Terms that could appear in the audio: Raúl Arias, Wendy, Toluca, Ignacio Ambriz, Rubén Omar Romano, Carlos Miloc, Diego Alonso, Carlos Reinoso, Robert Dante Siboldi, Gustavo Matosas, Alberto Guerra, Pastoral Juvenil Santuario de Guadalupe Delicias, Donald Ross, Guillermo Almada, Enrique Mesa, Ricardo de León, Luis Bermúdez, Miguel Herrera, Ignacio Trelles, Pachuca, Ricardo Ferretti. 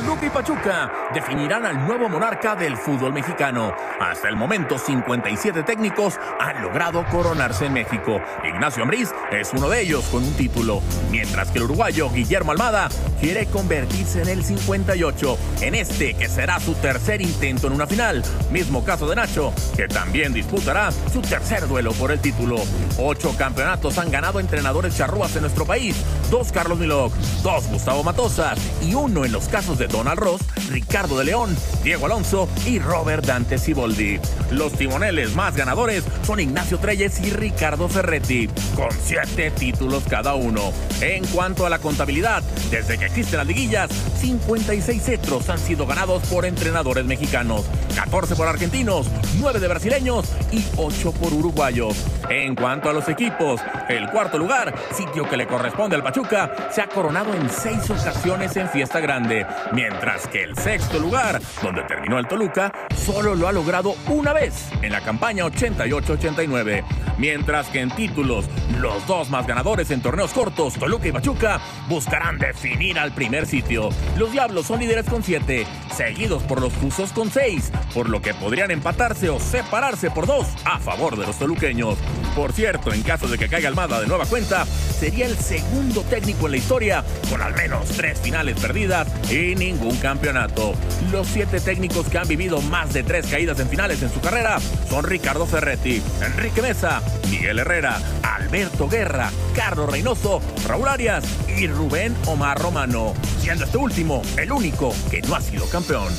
Toluca y Pachuca definirán al nuevo monarca del fútbol mexicano. Hasta el momento, 57 técnicos han logrado coronarse en México. Ignacio Ambriz es uno de ellos con un título, mientras que el uruguayo Guillermo Almada quiere convertirse en el 58, en este que será su tercer intento en una final. Mismo caso de Nacho, que también disputará su tercer duelo por el título. 8 campeonatos han ganado entrenadores charrúas en nuestro país, 2 Carlos Miloc, 2 Gustavo Matosas y 1 en los casos de Donald Ross, Ricardo de León, Diego Alonso y Robert Dante Siboldi. Los timoneles más ganadores son Ignacio Trelles y Ricardo Ferretti, con 7 títulos cada uno. En cuanto a la contabilidad, desde que existen las liguillas, 56 cetros han sido ganados por entrenadores mexicanos, 14 por argentinos, 9 de brasileños y 8 por uruguayos. En cuanto a los equipos, el cuarto lugar, sitio que le corresponde al Pachuca, se ha coronado en 6 ocasiones en Fiesta Grande, mientras que el sexto lugar, donde terminó el Toluca, solo lo ha logrado una vez en la campaña 88-89. Mientras que en títulos, los 2 más ganadores en torneos cortos, Toluca y Pachuca, buscarán definir al primer sitio. Los Diablos son líderes con 7, seguidos por los Tuzos con 6, por lo que podrían empatarse o separarse por 2 a favor de los toluqueños. Por cierto, en caso de que caiga Almada de nueva cuenta, sería el segundo técnico en la historia con al menos 3 finales perdidas y ningún campeonato. Los 7 técnicos que han vivido más de 3 caídas en finales en su carrera son Ricardo Ferretti, Enrique Mesa, Miguel Herrera, Alberto Guerra, Carlos Reinoso, Raúl Arias y Rubén Omar Romano, siendo este último el único que no ha sido campeón.